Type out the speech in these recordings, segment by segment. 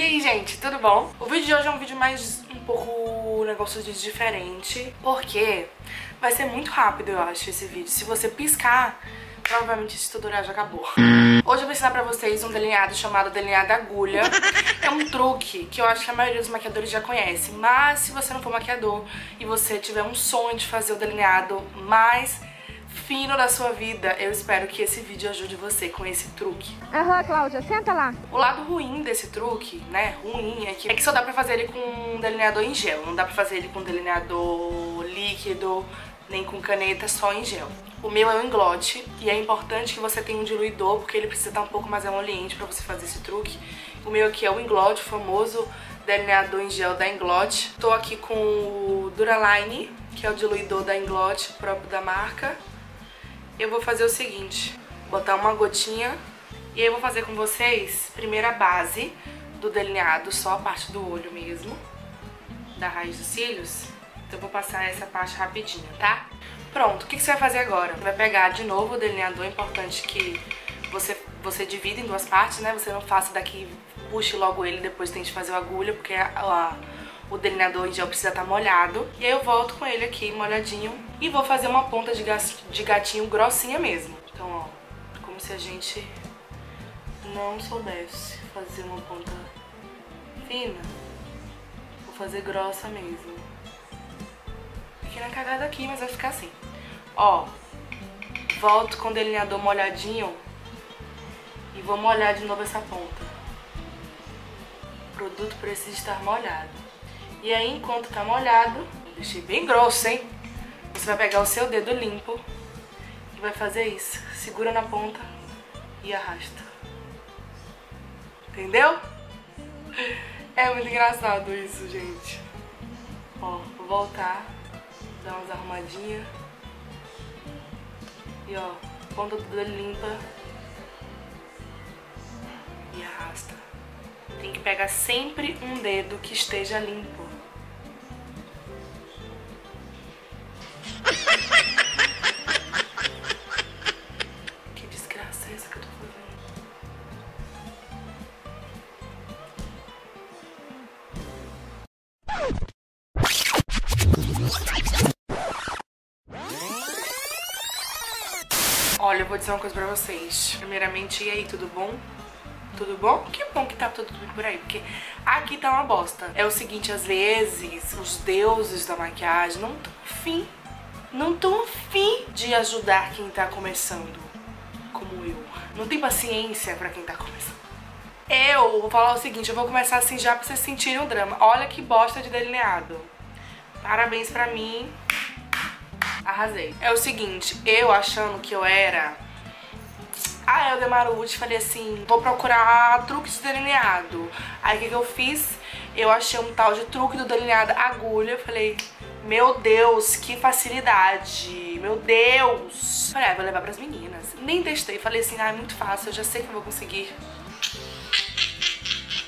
E aí, gente, tudo bom? O vídeo de hoje é um vídeo mais um pouco negócio de diferente, porque vai ser muito rápido, eu acho, esse vídeo. Se você piscar, provavelmente esse tutorial já acabou. Hoje eu vou ensinar pra vocês um delineado chamado delineado agulha. É um truque que eu acho que a maioria dos maquiadores já conhece, mas se você não for maquiador e você tiver um sonho de fazer o delineado mais fino da sua vida, eu espero que esse vídeo ajude você com esse truque. Aham, Cláudia, senta lá. O lado ruim desse truque, né, ruim, é que só dá pra fazer ele com um delineador em gel. Não dá pra fazer ele com um delineador líquido, nem com caneta, só em gel. O meu é o Inglot, e é importante que você tenha um diluidor, porque ele precisa estar um pouco mais emoliente pra você fazer esse truque. O meu aqui é o Inglot, o famoso delineador em gel da Inglot. Tô aqui com o Duraline, que é o diluidor da Inglot, próprio da marca. Eu vou fazer o seguinte, botar uma gotinha, e aí eu vou fazer com vocês primeiro a base do delineado, só a parte do olho mesmo, da raiz dos cílios. Então eu vou passar essa parte rapidinho, tá? Pronto, o que você vai fazer agora? Você vai pegar de novo o delineador, é importante que você divida em duas partes, né? Você não faça daqui, puxe logo ele e depois tente fazer a agulha, porque o delineador em gel precisa estar molhado. E aí eu volto com ele aqui molhadinho e vou fazer uma ponta de gatinho grossinha mesmo. Então, ó, como se a gente não soubesse fazer uma ponta fina, vou fazer grossa mesmo. Fiquei na cagada aqui, mas vai ficar assim. Ó, volto com o delineador molhadinho e vou molhar de novo essa ponta. O produto precisa estar molhado. E aí, enquanto tá molhado, deixei bem grosso, hein? Você vai pegar o seu dedo limpo e vai fazer isso. Segura na ponta e arrasta. Entendeu? É muito engraçado isso, gente. Ó, vou voltar, dar umas arrumadinhas. E ó, ponta do dedo limpa e arrasta. Tem que pegar sempre um dedo que esteja limpo. Que desgraça é essa que eu tô fazendo? Olha, eu vou dizer uma coisa pra vocês. Primeiramente, e aí, tudo bom? Tudo bom? Que bom que tá tudo bem por aí, porque aqui tá uma bosta. É o seguinte, às vezes os deuses da maquiagem não tão afim de ajudar quem tá começando, como eu. Não tem paciência pra quem tá começando. Eu vou falar o seguinte, eu vou começar assim já pra vocês sentirem o drama. Olha que bosta de delineado. Parabéns pra mim. Arrasei. É o seguinte, eu achando que eu era a Elde Maruti, falei assim, vou procurar truque de delineado. Aí o que eu fiz? Eu achei um tal de truque do delineado agulha. Falei, meu Deus, que facilidade, meu Deus. Falei, vou levar pras meninas. Nem testei, falei assim, é muito fácil, eu já sei que eu vou conseguir.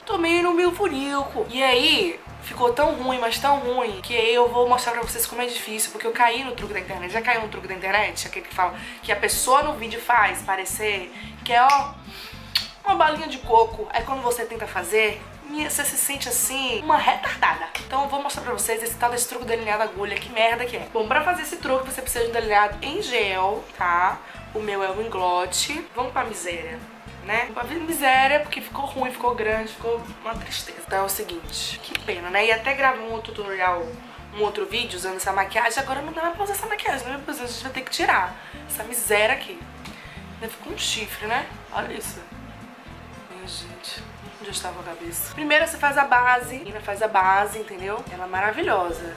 Tomei no meu furico. E aí, ficou tão ruim, mas tão ruim, que eu vou mostrar pra vocês como é difícil, porque eu caí no truque da internet. Já caiu no truque da internet? Aquele que fala que a pessoa no vídeo faz parecer que é, ó, uma balinha de coco. Aí quando você tenta fazer, você se sente assim, uma retardada. Então eu vou mostrar pra vocês esse tal desse truque delineado agulha, que merda que é. Bom, pra fazer esse truque você precisa de um delineado em gel, tá? O meu é o Inglot. Vamos pra miséria, né? Uma miséria, porque ficou ruim, ficou grande, ficou uma tristeza. Então é o seguinte, que pena, né? E até gravar um outro tutorial, um outro vídeo usando essa maquiagem. Agora não dá mais pra usar essa maquiagem, né? A gente vai ter que tirar essa miséria aqui. Ainda ficou um chifre, né? Olha isso. Minha gente, onde eu estava a cabeça? Primeiro você faz a base, ainda faz a base, entendeu? Ela é maravilhosa.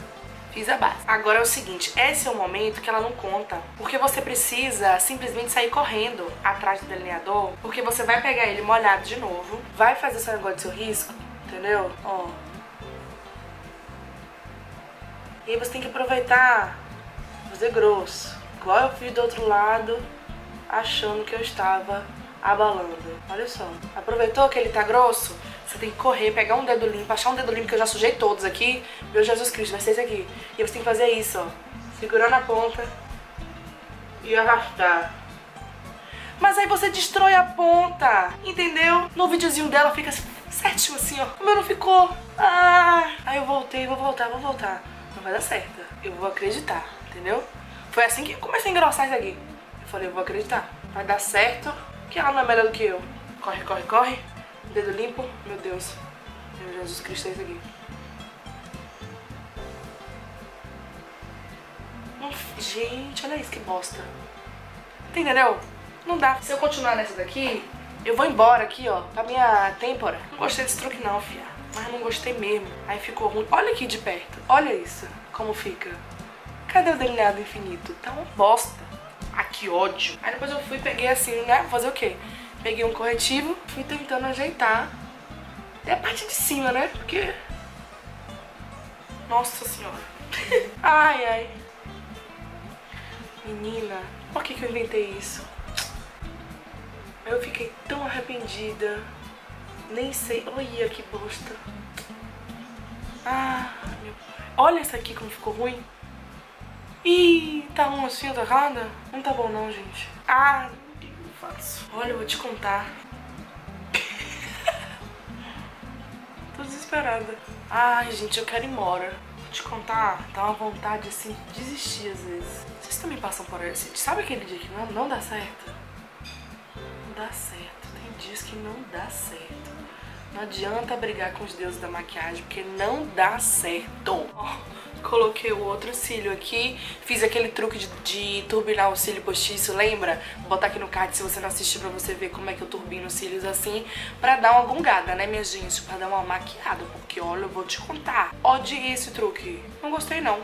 Fiz a base. Agora é o seguinte, esse é o momento que ela não conta, porque você precisa simplesmente sair correndo atrás do delineador, porque você vai pegar ele molhado de novo, vai fazer seu negócio de seu risco, entendeu? Ó. E aí você tem que aproveitar, fazer grosso, igual eu fiz do outro lado, achando que eu estava abalando. Olha só. Aproveitou que ele tá grosso? Você tem que correr, pegar um dedo limpo, achar um dedo limpo, que eu já sujei todos aqui. Meu Jesus Cristo, vai ser esse aqui. E você tem que fazer isso, ó. Segurando a ponta e arrastar. Mas aí você destrói a ponta, entendeu? No videozinho dela fica certinho assim, ó. O meu não ficou. Ah, aí eu voltei, vou voltar. Não vai dar certo. Eu vou acreditar, entendeu? Foi assim que eu comecei a engrossar isso aqui. Eu falei, eu vou acreditar. Vai dar certo, que ela não é melhor do que eu. Corre, corre, corre. Dedo limpo. Meu Deus. Meu Jesus Cristo, é isso aqui. Gente, olha isso, que bosta. Entendeu? Não dá. Se eu continuar nessa daqui, eu vou embora aqui, ó, pra minha têmpora. Não gostei desse truque não, fia. Mas não gostei mesmo. Aí ficou ruim. Olha aqui de perto. Olha isso. Como fica. Cadê o delineado infinito? Tá uma bosta. Ah, que ódio. Aí depois eu fui e peguei assim, né? Fazer o quê? Peguei um corretivo, fui tentando ajeitar. Até a parte de cima, né? Porque... Nossa senhora. Ai, ai. Menina, por que que eu inventei isso? Eu fiquei tão arrependida. Nem sei. Olha que bosta. Ah, meu pai. Olha essa aqui como ficou ruim. Ih, tá uma assim, tá errada? Não tá bom não, gente. Ah, o que eu faço? Olha, eu vou te contar. Tô desesperada. Ai, gente, eu quero ir embora. Te contar, dá uma vontade assim de desistir às vezes. Vocês também passam por isso. Sabe aquele dia que não dá certo? Não dá certo. Tem dias que não dá certo. Não adianta brigar com os deuses da maquiagem, porque não dá certo. Oh, coloquei o outro cílio aqui. Fiz aquele truque de turbinar o cílio postiço, lembra? Vou botar aqui no card se você não assistiu pra você ver como é que eu turbino os cílios assim. Pra dar uma gongada, né, minha gente? Pra dar uma maquiada, porque olha, eu vou te contar. Odiei esse truque. Não gostei, não.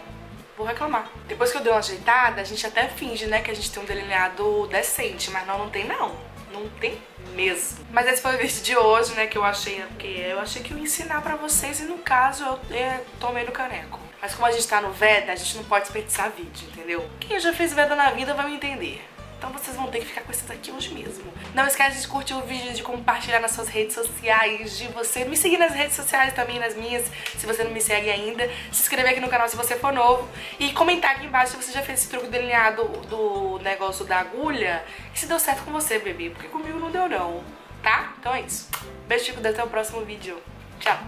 Vou reclamar. Depois que eu dei uma ajeitada, a gente até finge, né, que a gente tem um delineado decente. Mas não, não tem, não. Não tem mesmo. Mas esse foi o vídeo de hoje, né, que eu achei, né, porque eu achei que eu ia ensinar pra vocês e no caso eu tomei no caneco. Mas como a gente tá no VEDA, a gente não pode desperdiçar vídeo, entendeu? Quem já fez VEDA na vida vai me entender. Então vocês vão ter que ficar com isso daqui hoje mesmo. Não esquece de curtir o vídeo, de compartilhar nas suas redes sociais, de você me seguir nas redes sociais também, nas minhas, se você não me segue ainda. Se inscrever aqui no canal se você for novo. E comentar aqui embaixo se você já fez esse truque delineado do negócio da agulha. E se deu certo com você, bebê, porque comigo não deu não, tá? Então é isso. Beijo, Chico, até o próximo vídeo. Tchau!